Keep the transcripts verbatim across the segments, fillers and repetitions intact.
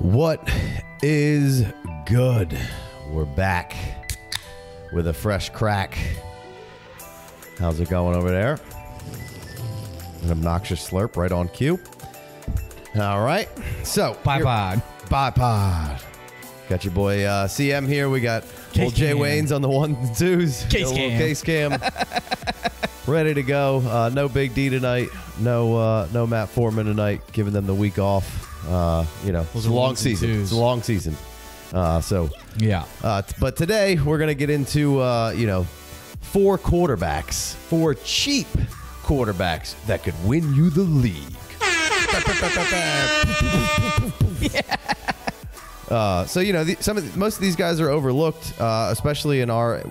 What is good? We're back with a fresh crack. How's it going over there? An obnoxious slurp right on cue. All right. So bipod, bipod. Got your boy uh, C M here. We got Case old Jay Cam. Wayne's on the one and twos. Case cam. Case cam. Ready to go. Uh, no Big D tonight. No, uh, no Matt Foreman tonight. Giving them the week off. Uh, you know, it's a long season. It's a long season. Uh, so yeah. Uh, but today we're gonna get into uh, you know, four quarterbacks, four cheap quarterbacks that could win you the league. Yeah. Uh, so you know, the, some of the, most of these guys are overlooked, uh, especially in our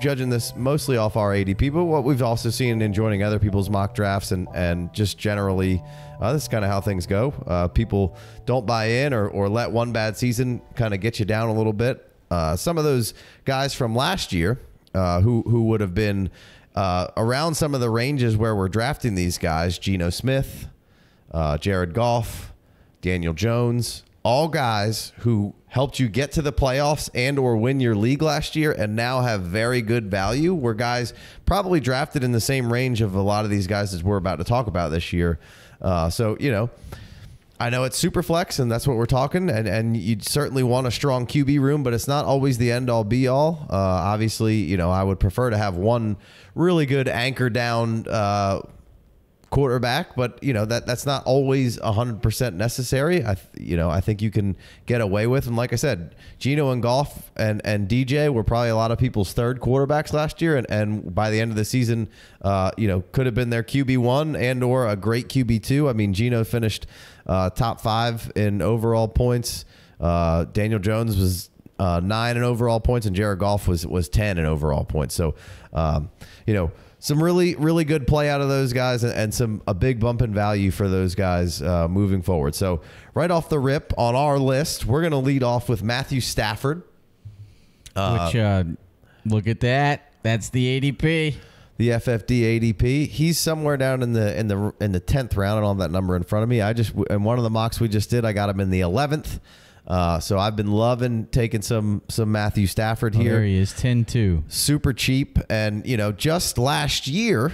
judging this mostly off our A D P. But what we've also seen in joining other people's mock drafts and and just generally, uh, this is kind of how things go. Uh, people don't buy in or or let one bad season kind of get you down a little bit. Uh, some of those guys from last year uh, who who would have been uh, around some of the ranges where we're drafting these guys: Geno Smith, uh, Jared Goff, Daniel Jones. All guys who helped you get to the playoffs and or win your league last year and now have very good value were guys probably drafted in the same range of a lot of these guys that we're about to talk about this year. Uh, so, you know, I know it's super flex and that's what we're talking. And, and you certainly want a strong Q B room, but it's not always the end all be all. Uh, obviously, you know, I would prefer to have one really good anchor down uh quarterback, but you know that that's not always one hundred percent necessary. I you know I think you can get away with, and like I said, Geno and Goff and and D J were probably a lot of people's third quarterbacks last year, and and by the end of the season, uh, you know could have been their Q B one and or a great Q B two. I mean, Geno finished uh, top five in overall points. Uh, Daniel Jones was uh, nine in overall points, and Jared Goff was was ten in overall points. So um, you know. Some really, really good play out of those guys, and, and some a big bump in value for those guys uh, moving forward. So right off the rip on our list, we're going to lead off with Matthew Stafford. Uh, Which, uh, look at that. That's the A D P. The F F D A D P. He's somewhere down in the in the in the tenth round. I don't have that number in front of me. I just in one of the mocks we just did, I got him in the eleventh. Uh, so I've been loving taking some some Matthew Stafford here. Oh, there he is, ten two. Super cheap. And, you know, just last year,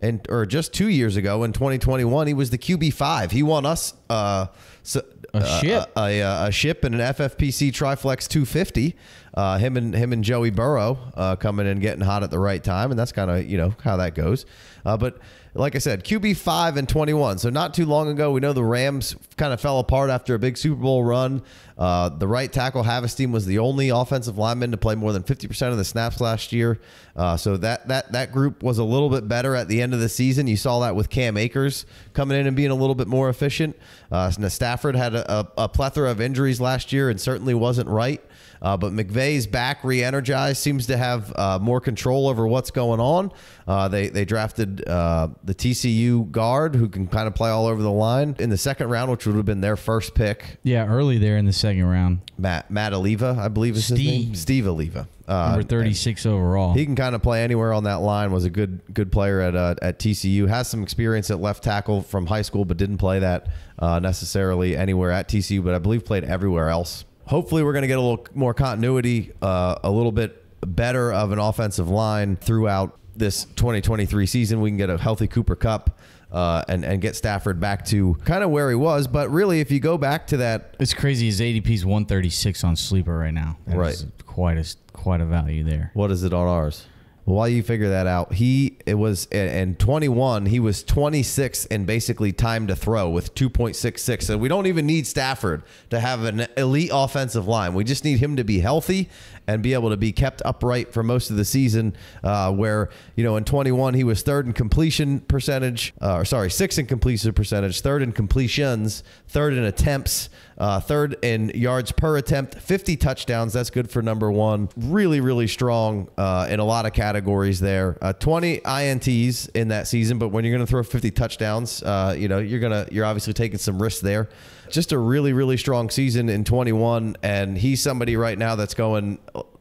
and or just two years ago in twenty twenty-one, he was the Q B five. He won us uh, so, a, uh, ship. A, a, a ship and an F F P C TriFlex two fifty. Uh, him and him and Joey Burrow uh, coming in, getting hot at the right time. And that's kind of, you know, how that goes. Uh, but like I said, Q B five and twenty-one. So not too long ago, we know the Rams kind of fell apart after a big Super Bowl run. Uh, the right tackle, Havestein, was the only offensive lineman to play more than fifty percent of the snaps last year. Uh, so that, that, that group was a little bit better at the end of the season. You saw that with Cam Akers coming in and being a little bit more efficient. Uh, Stafford had a, a, a plethora of injuries last year and certainly wasn't right. Uh, but McVay's back, re-energized, seems to have uh, more control over what's going on. Uh, they they drafted uh, the T C U guard who can kind of play all over the line in the second round, which would have been their first pick. Yeah, early there in the second round. Matt Matt Oliva, I believe is his name. Steve Oliva. Uh, Number thirty-six overall. He can kind of play anywhere on that line. Was a good good player at uh, at T C U. Has some experience at left tackle from high school, but didn't play that uh, necessarily anywhere at T C U. But I believe played everywhere else. Hopefully, we're going to get a little more continuity, uh, a little bit better of an offensive line throughout this twenty twenty-three season. We can get a healthy Cooper Kupp uh, and, and get Stafford back to kind of where he was. But really, if you go back to that... It's crazy. His A D P is one thirty-six on Sleeper right now. That right. Is quite a, quite a value there. What is it on ours? Well, while you figure that out, he it was in twenty-one, he was twenty-sixth in basically time to throw with two point six six. So we don't even need Stafford to have an elite offensive line. We just need him to be healthy and be able to be kept upright for most of the season. Uh, where you know in twenty-one he was third in completion percentage, uh, or sorry, sixth in completion percentage, third in completions, third in attempts. Uh, third in yards per attempt, fifty touchdowns. That's good for number one. Really, really strong uh, in a lot of categories there. Uh, twenty I N Ts in that season, but when you're going to throw fifty touchdowns, uh, you know you're gonna you're obviously taking some risks there. Just a really, really strong season in twenty-one, and he's somebody right now that's going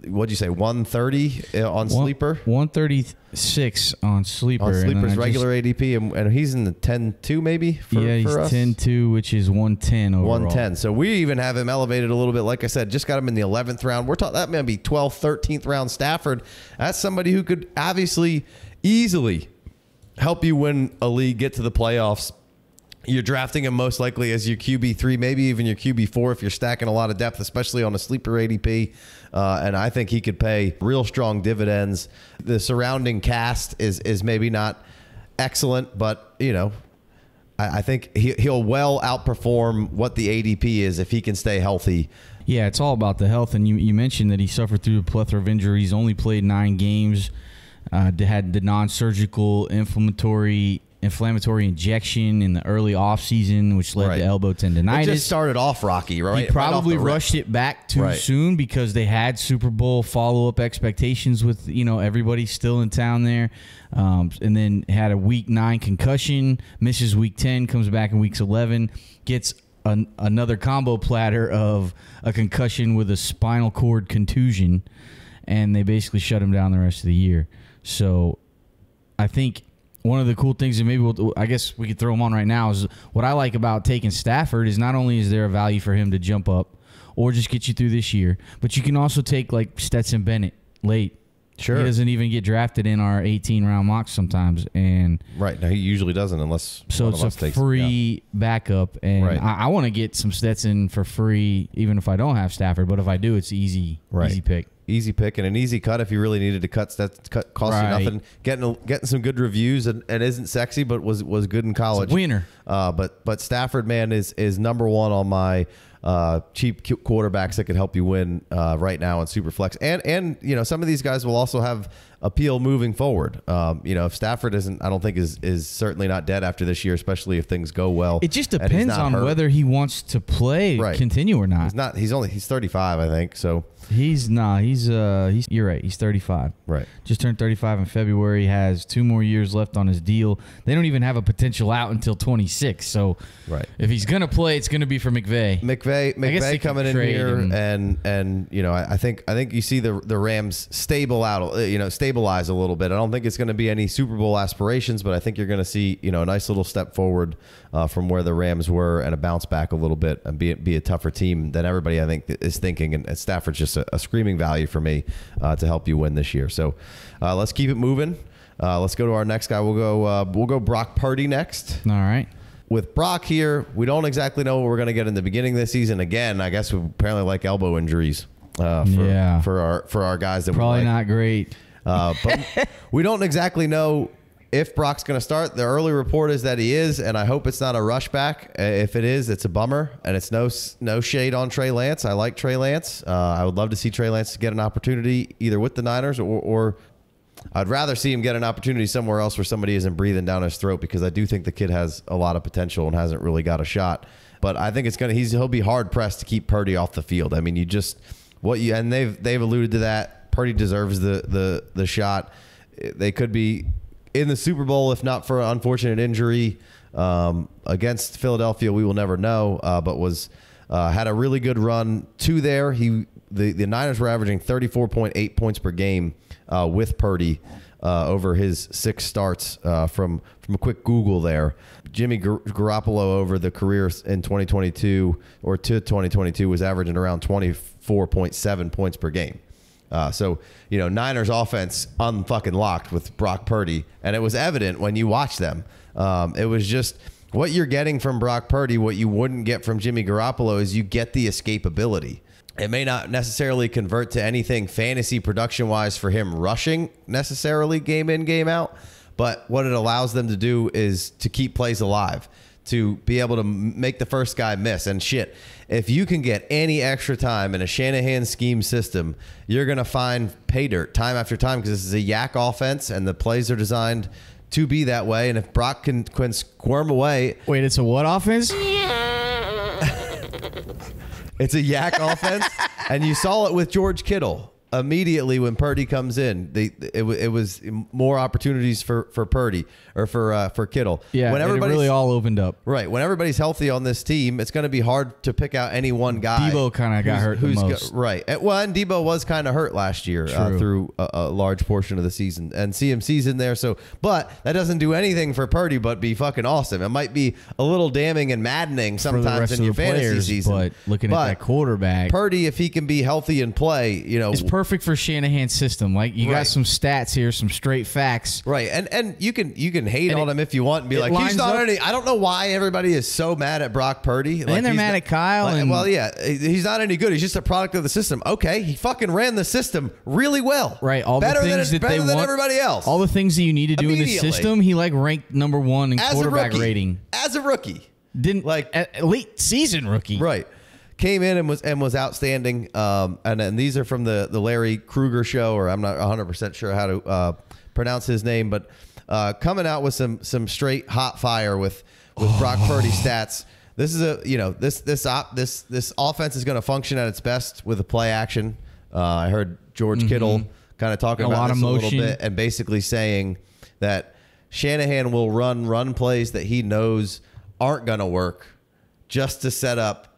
what'd you say, one thirty on Sleeper? one thirty-six on Sleeper. On Sleeper's regular just, A D P, and, and he's in the ten two maybe for, yeah, he's ten two, which is one ten overall. one ten. So we even have him elevated a little bit. Like I said, just got him in the eleventh round. We're talking, that may be twelfth, thirteenth round Stafford. That's somebody who could obviously easily help you win a league, get to the playoffs. You're drafting him most likely as your Q B three, maybe even your Q B four if you're stacking a lot of depth, especially on a Sleeper A D P. Uh, and I think he could pay real strong dividends. The surrounding cast is is maybe not excellent, but, you know, I, I think he, he'll well outperform what the A D P is if he can stay healthy. Yeah, it's all about the health. And you, you mentioned that he suffered through a plethora of injuries, only played nine games, uh, had the non-surgical inflammatory inflammatory injection in the early offseason, which led right. to elbow tendonitis. It just started off rocky, right? He probably right rushed it back too right. soon because they had Super Bowl follow-up expectations with, you know, everybody still in town there. Um, and then had a week nine concussion, misses week ten, comes back in week eleven, gets an, another combo platter of a concussion with a spinal cord contusion, and they basically shut him down the rest of the year. So I think one of the cool things, and maybe we'll, I guess we could throw him on right now, is what I like about taking Stafford is not only is there a value for him to jump up or just get you through this year, but you can also take like Stetson Bennett late. Sure. He doesn't even get drafted in our eighteen round mocks sometimes. And right. Now he usually doesn't unless. So it's a takes, free yeah. backup. And right. I, I want to get some Stetson for free, even if I don't have Stafford. But if I do, it's easy, right. easy pick. Easy pick and an easy cut if you really needed to cut. That cut cost right. you nothing. Getting getting some good reviews and, and isn't sexy, but was was good in college. It's a winner. Uh, but but Stafford, man, is is number one on my uh, cheap quarterbacks that could help you win uh, right now in Superflex. And and you know some of these guys will also have appeal moving forward. Um, you know if Stafford isn't, I don't think is is certainly not dead after this year, especially if things go well. It just depends on hurt. whether he wants to play right. continue or not. He's not. He's only he's thirty-five, I think. So. He's nah. He's uh. He's you're right. He's thirty-five. Right. Just turned thirty-five in February. He has two more years left on his deal. They don't even have a potential out until twenty-six. So right. If he's gonna play, it's gonna be for McVay. McVay. McVay coming in here, him. and and you know I, I think I think you see the the Rams stable out. You know stabilize a little bit. I don't think it's gonna be any Super Bowl aspirations, but I think you're gonna see you know a nice little step forward uh, from where the Rams were and a bounce back a little bit and be be a tougher team than everybody I think is thinking. And, and Stafford's just a, a screaming value for me uh, to help you win this year. So uh, let's keep it moving. Uh, let's go to our next guy. We'll go uh, we'll go Brock Purdy next. All right. With Brock here, we don't exactly know what we're going to get in the beginning of this season. Again, I guess we apparently like elbow injuries uh, for, yeah. for our for our guys that probably we like. Not great. Uh, but we don't exactly know if Brock's going to start. The early report is that he is, and I hope it's not a rush back. If it is, it's a bummer, and it's no no shade on Trey Lance. I like Trey Lance. Uh, I would love to see Trey Lance get an opportunity either with the Niners or, or I'd rather see him get an opportunity somewhere else where somebody isn't breathing down his throat because I do think the kid has a lot of potential and hasn't really got a shot. But I think it's going to he's he'll be hard pressed to keep Purdy off the field. I mean, you just what you and they've they've alluded to that. Purdy deserves the the the shot. They could be in the Super Bowl, if not for an unfortunate injury um, against Philadelphia. We will never know, uh, but was uh, had a really good run to there. He the, the Niners were averaging thirty-four point eight points per game uh, with Purdy uh, over his six starts uh, from, from a quick Google there. Jimmy Gar Garoppolo over the career in twenty twenty-two or to twenty twenty-two was averaging around twenty-four point seven points per game. Uh, so, you know, Niners offense unfucking locked with Brock Purdy. And it was evident when you watched them. Um, it was just what you're getting from Brock Purdy, what you wouldn't get from Jimmy Garoppolo is you get the escapability. It may not necessarily convert to anything fantasy production wise for him rushing necessarily game in, game out. But what it allows them to do is to keep plays alive, to be able to make the first guy miss. And shit, if you can get any extra time in a Shanahan scheme system, you're going to find pay dirt time after time because this is a yak offense and the plays are designed to be that way. And if Brock can, can squirm away... Wait, it's a what offense? It's a yak offense. And you saw it with George Kittle. immediately when Purdy comes in, they it, it was more opportunities for for Purdy or for uh, for Kittle. Yeah, when everybody's, it really all opened up. Right, when everybody's healthy on this team, it's going to be hard to pick out any one guy. Debo kind of got hurt who's the most. Go, right, and, well, and Debo was kind of hurt last year uh, through a, a large portion of the season, and C M C's in there. So, but that doesn't do anything for Purdy, but be fucking awesome. It might be a little damning and maddening sometimes in your fantasy players, season. But looking but at that quarterback, Purdy, if he can be healthy and play, you know. Perfect for Shanahan's system. Like you right. got some stats here, some straight facts. Right, and and you can you can hate and on it, him if you want and be like he's not up. any. I don't know why everybody is so mad at Brock Purdy. Like, and they're mad not, at Kyle. Like, and well, yeah, he's not any good. He's just a product of the system. Okay, he fucking ran the system really well. Right, all better the things than, that better they than want, everybody else. All the things that you need to do in the system. He like ranked number one in as quarterback rookie, rating as a rookie. Didn't like a late season rookie. Right. Came in and was and was outstanding. Um, and, and these are from the, the Larry Kruger show, or I'm not one hundred percent sure how to uh, pronounce his name, but uh, coming out with some some straight hot fire with with oh. Brock Purdy stats. This is a you know this this op, this this offense is going to function at its best with a play action. Uh, I heard George mm-hmm. Kittle kind of talking a about lot this of motion. a little bit and basically saying that Shanahan will run run plays that he knows aren't going to work just to set up.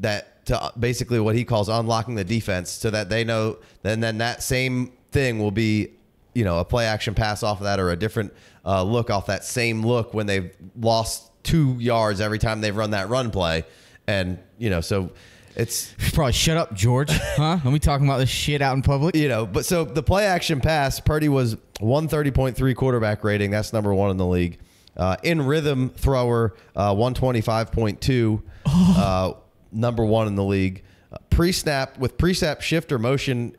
That to basically what he calls unlocking the defense so that they know then then that same thing will be, you know, a play action pass off of that or a different uh, look off that same look when they've lost two yards every time they've run that run play. And, you know, so it's probably shut up, George. Huh? Are we talking about this shit out in public? You know, but so the play action pass, Purdy was one thirty point three quarterback rating. That's number one in the league. Uh, in rhythm thrower, uh, one twenty-five point two. uh, number one in the league. Uh, pre-snap with pre-snap shift or motion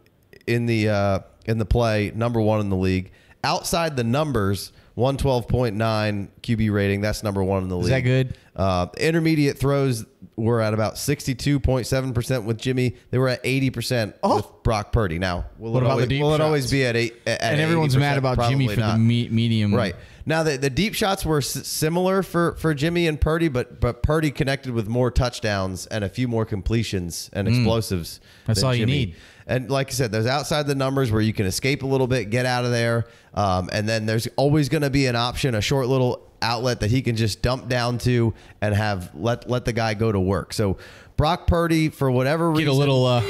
in the uh, in the play, number one in the league. Outside the numbers, one twelve point nine Q B rating. That's number one in the league. Is that good? Uh, intermediate throws were at about sixty-two point seven percent with Jimmy. They were at eighty percent oh. with Brock Purdy. Now, will, what it, about always, the deep will it always be at eight? At and everyone's mad about Probably Jimmy for not. the me medium. Right. Now, the, the deep shots were s similar for, for Jimmy and Purdy, but but Purdy connected with more touchdowns and a few more completions and explosives. Mm, that's all Jimmy. you need. And like I said, there's outside the numbers where you can escape a little bit, get out of there, um, and then there's always going to be an option, a short little outlet that he can just dump down to and have let let the guy go to work. So Brock Purdy, for whatever reason, get a little. Uh,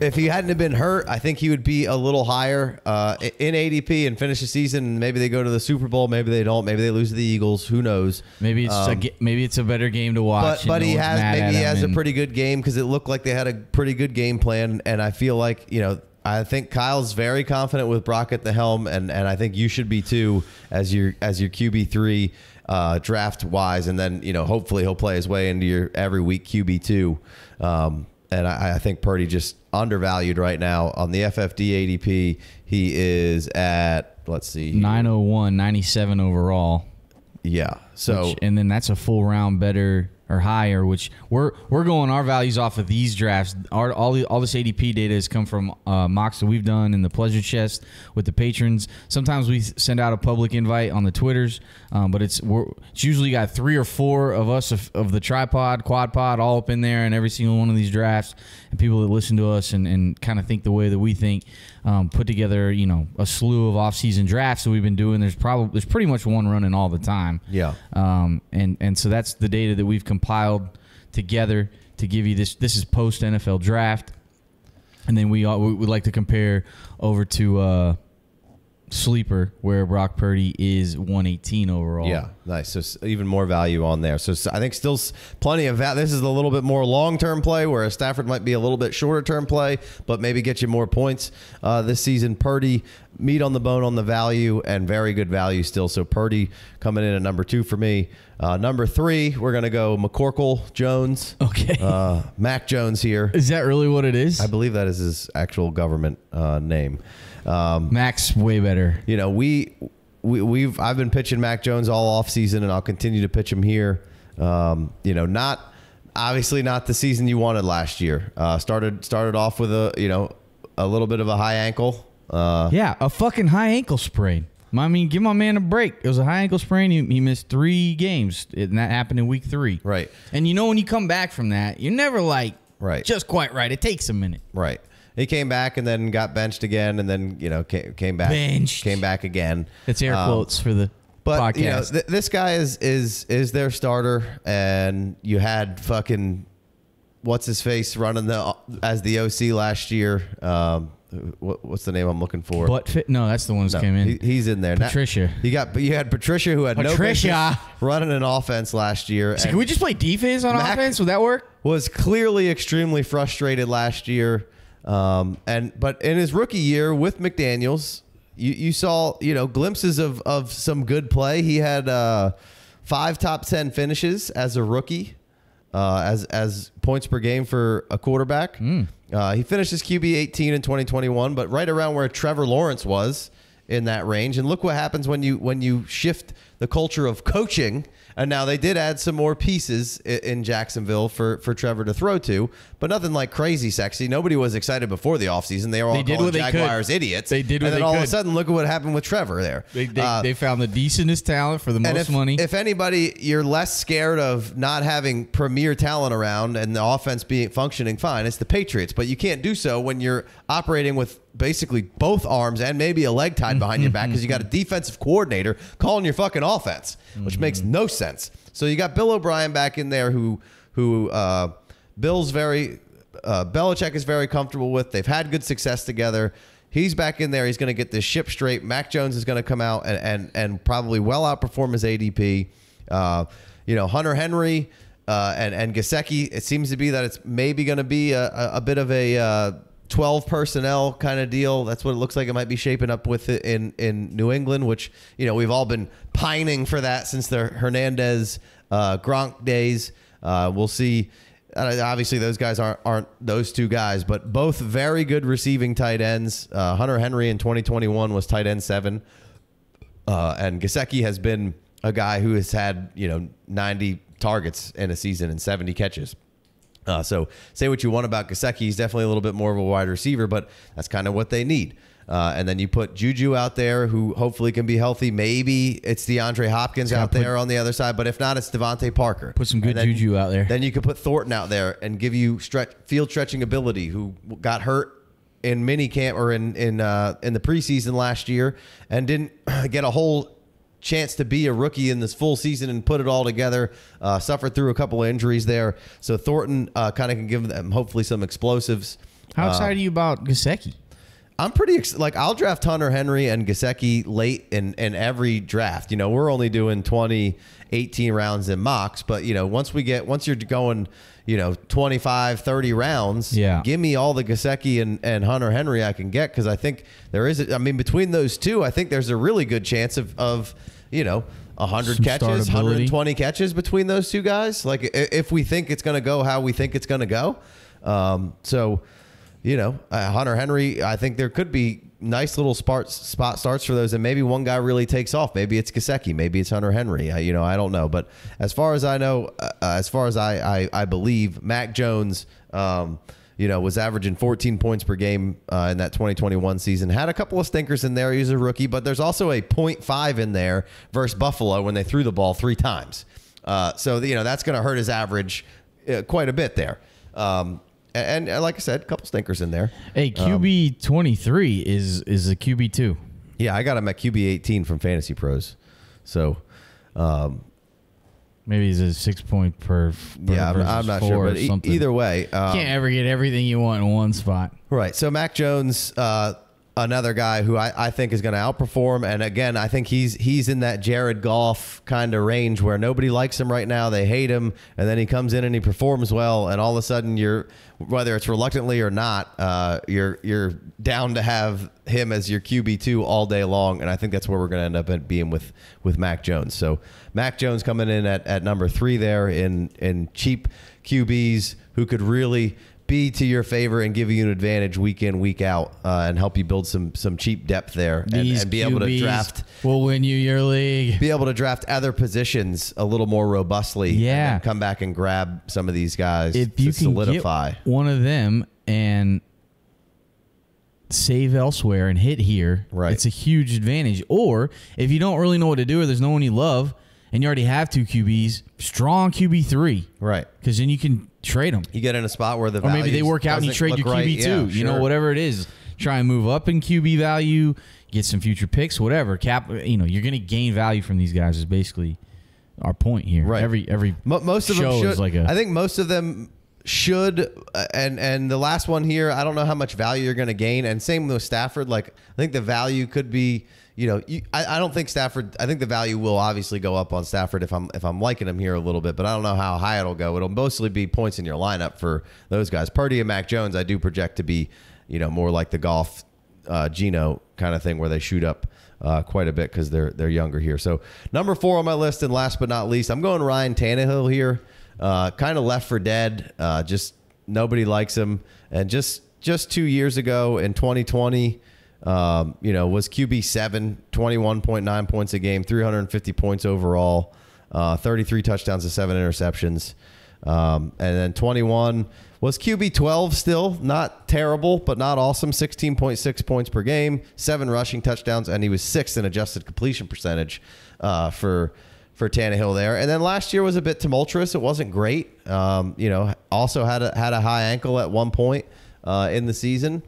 if he hadn't have been hurt, I think he would be a little higher uh, in A D P and finish the season. Maybe they go to the Super Bowl. Maybe they don't. Maybe they lose to the Eagles. Who knows? Maybe it's um, a, maybe it's a better game to watch. But, but he has maybe he has a pretty good game because it looked like they had a pretty good game plan. And I feel like you know I think Kyle's very confident with Brock at the helm, and and I think you should be too as your as your Q B three uh, draft wise. And then you know hopefully he'll play his way into your every week Q B two. Um, And I, I think Purdy just undervalued right now on the F F D A D P. He is at, let's see, nine oh one, ninety-seven overall. Yeah. So which, and then that's a full round better or higher, which we're we're going our values off of these drafts. Our, all the, all this A D P data has come from uh, mocks that we've done in the pleasure chest with the patrons. Sometimes we send out a public invite on the Twitters, um, but it's we're, it's usually got three or four of us of, of the tripod, quad pod, all up in there, and every single one of these drafts, and people that listen to us and, and kind of think the way that we think, um, put together you know a slew of off-season drafts that we've been doing. There's probably there's pretty much one running all the time. Yeah. Um, and and so that's the data that we've compiled together to give you this. This is post N F L draft, and then we all, we would like to compare over to uh, Sleeper, where Brock Purdy is one eighteen overall. Yeah, nice. So even more value on there. So, so I think still plenty of that. This is a little bit more long term play, whereas Stafford might be a little bit shorter term play, but maybe get you more points uh, this season. Purdy, meat on the bone on the value, and very good value still. So Purdy coming in at number two for me. Uh, number three, we're going to go McCorkle Jones. Okay. Uh, Mac Jones here. Is that really what it is? I believe that is his actual government uh, name. Um, Mac's way better. You know, we, we, we've I've been pitching Mac Jones all offseason, and I'll continue to pitch him here. Um, you know, not obviously not the season you wanted last year. Uh, started started off with a, you know, a little bit of a high ankle. Uh, yeah, a fucking high ankle sprain. I mean, give my man a break. It was a high ankle sprain. He, he missed three games, and that happened in week three. Right. And you know when you come back from that, you're never like right. just quite right. It takes a minute. Right. He came back and then got benched again, and then, you know, came, came back, benched. came back again. It's air quotes um, for the but, podcast. You know, th this guy is is is their starter, and you had fucking what's his face running the as the O C last year. Um, what, what's the name I'm looking for? But fit? No, that's the one who no, came in. He, he's in there. Patricia. Now, you got you had Patricia who had Patricia. no business running an offense last year. So and can we just play defense on Mac offense? Would that work? Was clearly extremely frustrated last year. Um, and but in his rookie year with McDaniels, you, you saw, you know, glimpses of, of some good play. He had uh, five top ten finishes as a rookie, uh, as as points per game for a quarterback. Mm. Uh, he finished his Q B eighteen in twenty twenty-one, but right around where Trevor Lawrence was in that range. And look what happens when you when you shift the culture of coaching. And now they did add some more pieces in Jacksonville for, for Trevor to throw to, but nothing like crazy sexy. Nobody was excited before the offseason. They were all calling Jaguars idiots. They did what they could. And then all of a sudden, look at what happened with Trevor there. They, they, uh, they found the decentest talent for the most if, money. If anybody, you're less scared of not having premier talent around and the offense being functioning fine. It's the Patriots, but you can't do so when you're operating with basically both arms and maybe a leg tied behind your back because you got a defensive coordinator calling your fucking offense, which mm-hmm. makes no sense. So you got Bill O'Brien back in there who who uh, Bill's very uh, Belichick is very comfortable with. They've had good success together. He's back in there. He's going to get this ship straight. Mac Jones is going to come out and, and, and probably well outperform his A D P. Uh, you know, Hunter Henry uh, and, and Gesicki, it seems to be that it's maybe going to be a, a, a bit of a uh, twelve personnel kind of deal. That's what it looks like it might be shaping up with it in, in New England, which, you know, we've all been pining for that since the Hernandez, uh, Gronk days. Uh, we'll see. Uh, obviously, those guys aren't, aren't those two guys, but both very good receiving tight ends. Uh, Hunter Henry in twenty twenty-one was tight end seven. Uh, and Gesicki has been a guy who has had, you know, ninety targets in a season and seventy catches. Uh, so say what you want about Gesicki. He's definitely a little bit more of a wide receiver, but that's kind of what they need. Uh, and then you put JuJu out there, who hopefully can be healthy. Maybe it's DeAndre Hopkins out put, there on the other side, but if not, it's Devontae Parker. Put some good then, JuJu out there. Then you could put Thornton out there and give you stretch, field stretching ability, who got hurt in mini camp or in in uh, in the preseason last year and didn't get a whole chance to be a rookie in this full season and put it all together. Uh, suffered through a couple of injuries there, so Thornton uh, kind of can give them hopefully some explosives. How excited um, are you about Gesicki? I'm pretty ex like I'll draft Hunter Henry and Gesicki late in in every draft. You know, we're only doing twenty, eighteen rounds in mocks, but you know, once we get once you're going, you know, twenty-five, thirty rounds, yeah, give me all the Gesicki and, and Hunter Henry I can get, because I think there is, a, I mean, between those two, I think there's a really good chance of, of you know, one hundred catches, one hundred twenty catches between those two guys. Like, if we think it's going to go how we think it's going to go. Um, so, you know, uh, Hunter Henry, I think there could be nice little spot, spot starts for those, and maybe one guy really takes off. Maybe it's Gesicki, maybe it's Hunter Henry. I, you know, I don't know. But as far as I know, uh, as far as I, I, I believe, Mac Jones, um, you know, was averaging fourteen points per game uh, in that twenty twenty-one season. Had a couple of stinkers in there. He was a rookie, but there's also a point five in there versus Buffalo when they threw the ball three times. Uh, so, you know, that's going to hurt his average uh, quite a bit there. Um, And, and like I said, a couple stinkers in there. Hey, Q B um, twenty-three is is a Q B two. Yeah, I got him at Q B eighteen from Fantasy Pros. So um, maybe he's a six point per. per yeah, I'm, I'm not sure, but e either way, um, you can't ever get everything you want in one spot. Right. So Mac Jones, uh, another guy who I, I think is going to outperform, and again, I think he's he's in that Jared Goff kind of range where nobody likes him right now, they hate him, and then he comes in and he performs well, and all of a sudden you're, whether it's reluctantly or not, uh, you're you're down to have him as your Q B two all day long, and I think that's where we're going to end up at being with with Mac Jones. So Mac Jones coming in at at number three there in in cheap Q Bs who could really be to your favor and give you an advantage week in, week out, uh, and help you build some some cheap depth there, and, and be Q Bs able to draft. Will win you your league. Be able to draft other positions a little more robustly. Yeah, and come back and grab some of these guys if to you can solidify get one of them and save elsewhere and hit here. Right, it's a huge advantage. Or if you don't really know what to do, or there's no one you love, and you already have two Q Bs, strong Q B three. Right. Because then you can trade them. You get in a spot where the value. Or maybe they work out and you trade your Q B right. two. Yeah, you sure. know, whatever it is. Try and move up in Q B value, get some future picks, whatever. Cap, you know, you're going to gain value from these guys is basically our point here. Right. Every every Mo most of show them should, is like a. I think most of them should, and and the last one here, I don't know how much value you're going to gain. And same with Stafford. Like I think the value could be, you know, you, I, I don't think Stafford. I think the value will obviously go up on Stafford if I'm if I'm liking him here a little bit, but I don't know how high it'll go. It'll mostly be points in your lineup for those guys. Purdy and Mac Jones, I do project to be, you know, more like the golf uh, Geno kind of thing where they shoot up uh, quite a bit because they're they're younger here. So number four on my list, and last but not least, I'm going Ryan Tannehill here. Uh, kind of left for dead. Uh, just nobody likes him. And just just two years ago in twenty twenty, um, you know, was Q B seven, twenty-one point nine points a game, three hundred fifty points overall, uh, thirty-three touchdowns to seven interceptions. Um, and then twenty-one was Q B twelve still, not terrible, but not awesome. sixteen point six points per game, seven rushing touchdowns, and he was sixth in adjusted completion percentage uh, for for Tannehill there. And then last year was a bit tumultuous. It wasn't great. Um, you know, also had a, had a high ankle at one point uh, in the season,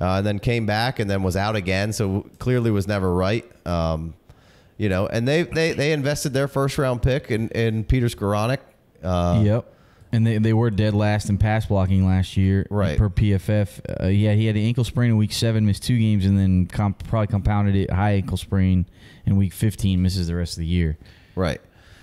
uh, and then came back and then was out again. So clearly was never right. Um, you know, and they they they invested their first round pick in in Peter Skoranek. Uh, yep. And they, they were dead last in pass blocking last year, right? Per P F F, uh, yeah, he had an ankle sprain in week seven, missed two games, and then comp probably compounded it, high ankle sprain in week fifteen, misses the rest of the year, right?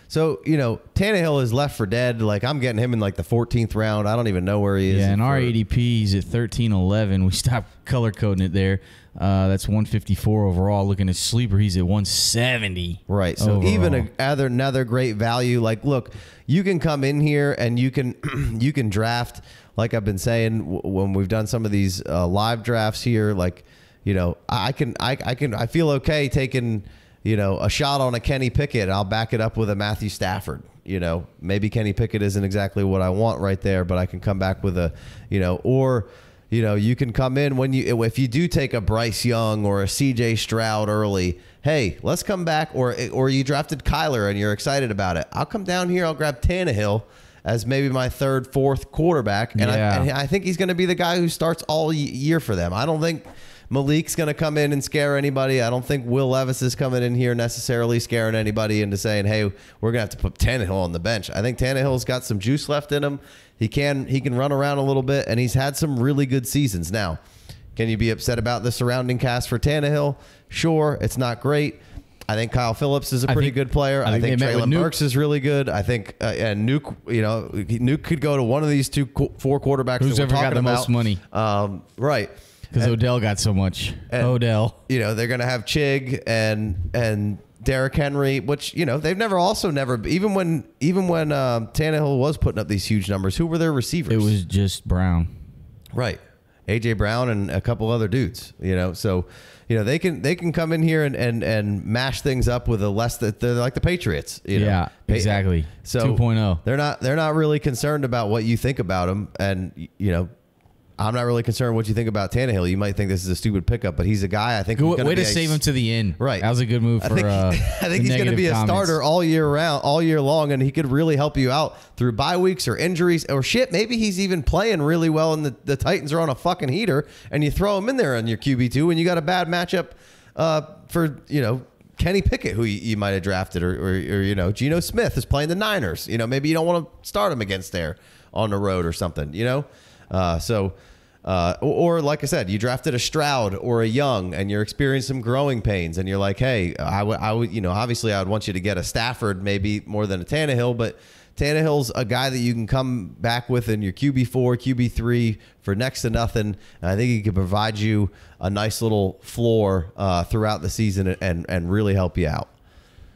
So you know, Tannehill is left for dead. Like I'm getting him in like the fourteenth round. I don't even know where he is. Yeah, and our A D P is at thirteen eleven. We stopped color coding it there. Uh, that's one fifty-four overall. Looking at Sleeper, he's at one seventy. Right. So overall, even a, other, another great value. Like, look, you can come in here and you can you can draft. Like I've been saying w when we've done some of these uh, live drafts here, like you know, I can I I can I feel okay taking, you know, a shot on a Kenny Pickett. I'll back it up with a Matthew Stafford. You know, maybe Kenny Pickett isn't exactly what I want right there, but I can come back with a, you know, or. You know, you can come in when you, if you do take a Bryce Young or a C J Stroud early, hey, let's come back. Or or you drafted Kyler and you're excited about it. I'll come down here. I'll grab Tannehill as maybe my third, fourth quarterback. And, yeah. I, and I think he's going to be the guy who starts all year for them. I don't think Malik's going to come in and scare anybody. I don't think Will Levis is coming in here necessarily scaring anybody into saying, hey, we're going to have to put Tannehill on the bench. I think Tannehill's got some juice left in him. He can he can run around a little bit, and he's had some really good seasons. Now, can you be upset about the surrounding cast for Tannehill? Sure, it's not great. I think Kyle Phillips is a pretty think, good player. I, I think, think Traylon Burks is really good. I think uh, and Nuke, you know, Nuke could go to one of these two four quarterbacks. Who's that we're ever talking got the about. most money? Um, right, because Odell got so much. And, Odell, you know, they're gonna have Chig and and. Derrick Henry, which, you know, they've never also never, even when even when uh, Tannehill was putting up these huge numbers, who were their receivers? It was just Brown. Right. A J Brown and a couple other dudes, you know. So, you know, they can they can come in here and and, and mash things up with a less that they're like the Patriots, you know. Yeah, exactly. So two point oh. They're not they're not really concerned about what you think about them, and you know, I'm not really concerned what you think about Tannehill. You might think this is a stupid pickup, but he's a guy I think who's way be to save him to the end. Right, that was a good move. I for, think, uh, I think he's going to be a comments. starter all year round, all year long, and he could really help you out through bye weeks or injuries or shit. Maybe he's even playing really well, and the, the Titans are on a fucking heater, and you throw him in there on your Q B two, and you got a bad matchup uh, for you know Kenny Pickett, who you, you might have drafted, or, or, or you know Geno Smith is playing the Niners. You know, maybe you don't want to start him against there on the road or something. You know, uh, so. Uh, or, or like I said, you drafted a Stroud or a Young, and you're experiencing some growing pains, and you're like, hey, I would, I would, you know, obviously, I would want you to get a Stafford, maybe more than a Tannehill, but Tannehill's a guy that you can come back with in your Q B four, Q B three for next to nothing. And I think he could provide you a nice little floor uh, throughout the season and and really help you out.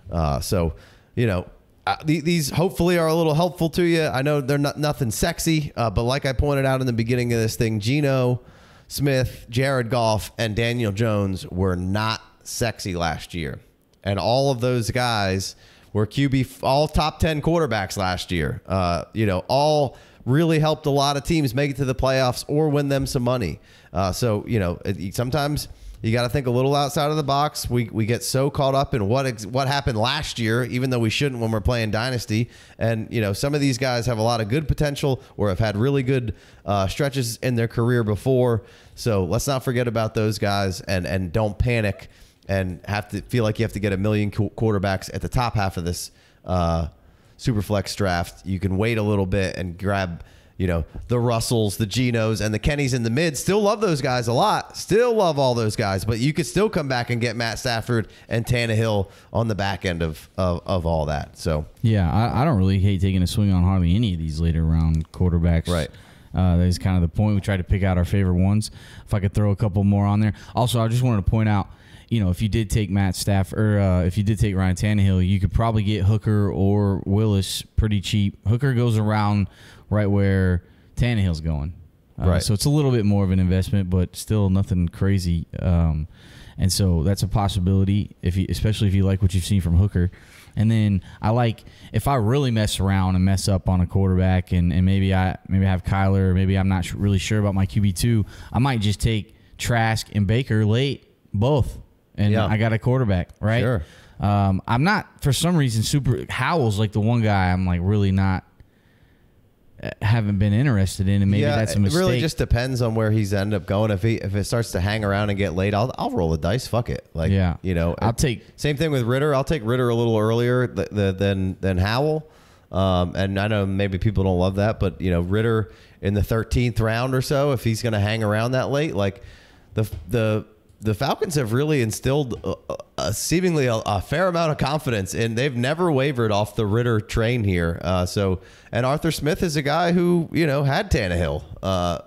Uh, so, you know. Uh, these hopefully are a little helpful to you. I know they're not nothing sexy, uh, but like I pointed out in the beginning of this thing, Geno Smith, Jared Goff, and Daniel Jones were not sexy last year. And all of those guys were Q B, all top ten quarterbacks last year. Uh, you know, all really helped a lot of teams make it to the playoffs or win them some money. Uh, so, you know, sometimes You got to think a little outside of the box. We, we get so caught up in what ex what happened last year, even though we shouldn't when we're playing Dynasty. And, you know, some of these guys have a lot of good potential or have had really good uh, stretches in their career before. So let's not forget about those guys and, and don't panic and have to feel like you have to get a million qu quarterbacks at the top half of this uh, Superflex draft. You can wait a little bit and grab, you know, the Russells, the Genos, and the Kennys in the mid. Still love those guys a lot. Still love all those guys. But you could still come back and get Matt Stafford and Tannehill on the back end of of, of all that. So yeah, I, I don't really hate taking a swing on hardly any of these later round quarterbacks. Right. Uh, that is kind of the point. We try to pick out our favorite ones. If I could throw a couple more on there. Also, I just wanted to point out, you know, if you did take Matt Stafford, or uh, if you did take Ryan Tannehill, you could probably get Hooker or Willis pretty cheap. Hooker goes around right where Tannehill's going. Uh, right. So it's a little bit more of an investment, but still nothing crazy. Um, and so that's a possibility, if you, especially if you like what you've seen from Hooker. And then I like, if I really mess around and mess up on a quarterback and, and maybe I maybe I have Kyler, or maybe I'm not really sure about my Q B two, I might just take Trask and Baker late, both. And yeah. I got a quarterback, right? Sure. Um, I'm not, for some reason, super... Howell's like the one guy I'm like really not... haven't been interested in, and maybe yeah, that's a mistake. It really just depends on where he's end up going. If he if it starts to hang around and get late, I'll I'll roll the dice. Fuck it. Like yeah, you know, I'll it, take same thing with Ritter. I'll take Ritter a little earlier th th than than Howell. Um, and I know maybe people don't love that, but you know, Ritter in the thirteenth round or so, if he's going to hang around that late, like the the the Falcons have really instilled a, a seemingly a, a fair amount of confidence, and they've never wavered off the Ritter train here. Uh, so, and Arthur Smith is a guy who, you know, had Tannehill, uh,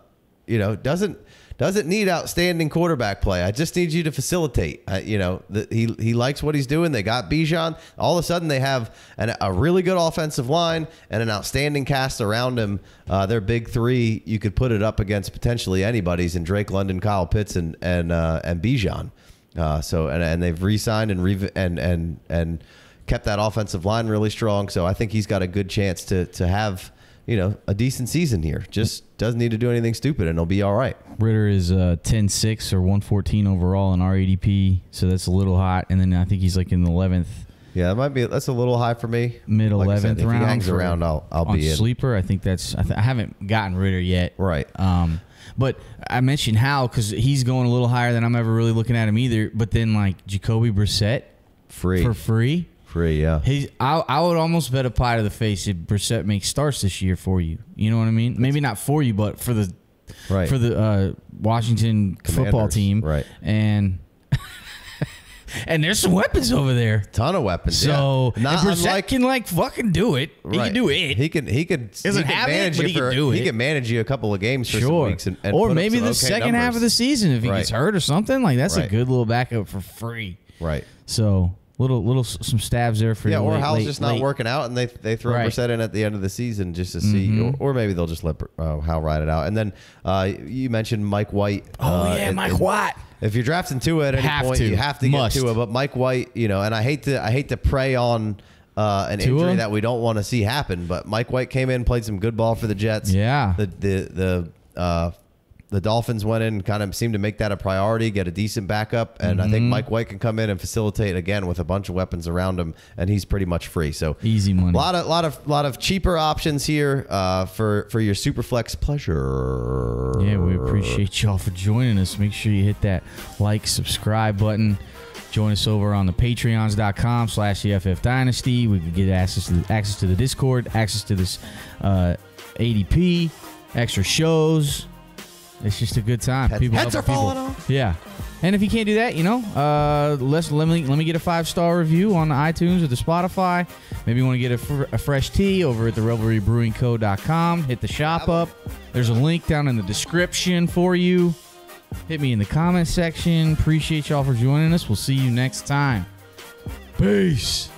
you know, doesn't, doesn't need outstanding quarterback play. I just need you to facilitate, uh, you know, the, he, he likes what he's doing. They got Bijan. All of a sudden they have an, a really good offensive line and an outstanding cast around him. Uh, their big three, you could put it up against potentially anybody's in Drake London, Kyle Pitts, and, and, uh, and Bijan. Uh, so, and, and they've re-signed and, re and, and, and kept that offensive line really strong. So I think he's got a good chance to, to have, you know, a decent season here. Just doesn't need to do anything stupid, and he'll be all right. Ritter is uh, ten six or one fourteen overall in R A D P, so that's a little hot. And then I think he's like in the eleventh. Yeah, that might be. That's a little high for me. Mid eleventh like round. If he hangs around, I'll I'll on be in. Sleeper, I think that's. I, th I haven't gotten Ritter yet. Right. Um, but I mentioned Howell because he's going a little higher than I'm ever really looking at him either. But then like Jacoby Brissett, free for free. Free, yeah. He's, I, I would almost bet a pie to the face if Brissett makes starts this year for you. You know what I mean? Maybe not for you, but for the right. for the uh, Washington Commanders football team. Right. And and there's some weapons over there. Ton of weapons. So yeah. Not Brissett unlike, can like fucking do it. Right. He can do it. He can he can, he can have manage it, but he for, can do it. He can manage you a couple of games for sure. Some weeks and, and or maybe the okay second numbers. Half of the season if he right. gets hurt or something. Like that's right. a good little backup for free. Right. So Little, little, some stabs there for yeah. Or Howell's just not late. working out, and they they throw right. Brissett in at the end of the season just to mm-hmm. see, or, or maybe they'll just let uh, Howell ride it out. And then uh, you mentioned Mike White. Oh uh, yeah, and, Mike and White. If you're drafting Tua at any have point, to. you have to Must. get Tua. But Mike White, you know, and I hate to I hate to prey on uh, an Tua? injury that we don't want to see happen. But Mike White came in, played some good ball for the Jets. Yeah. The the the. Uh, The Dolphins went in and kind of seemed to make that a priority, get a decent backup. And mm-hmm. I think Mike White can come in and facilitate again with a bunch of weapons around him, and he's pretty much free. So easy money. A lot of, lot of, lot of cheaper options here uh, for, for your Superflex pleasure. Yeah, we appreciate y'all for joining us. Make sure you hit that like, subscribe button. Join us over on the patreons.com slash EFF Dynasty. We can get access to, the, access to the Discord, access to this uh, A D P, extra shows. It's just a good time. Pets, people pets are falling off. Yeah. And if you can't do that, you know, uh, let's, let me let me get a five-star review on the iTunes or the Spotify. Maybe you want to get a, fr a fresh tea over at the revelry brewing co dot com. Hit the shop up. There's a link down in the description for you. Hit me in the comment section. Appreciate y'all for joining us. We'll see you next time. Peace.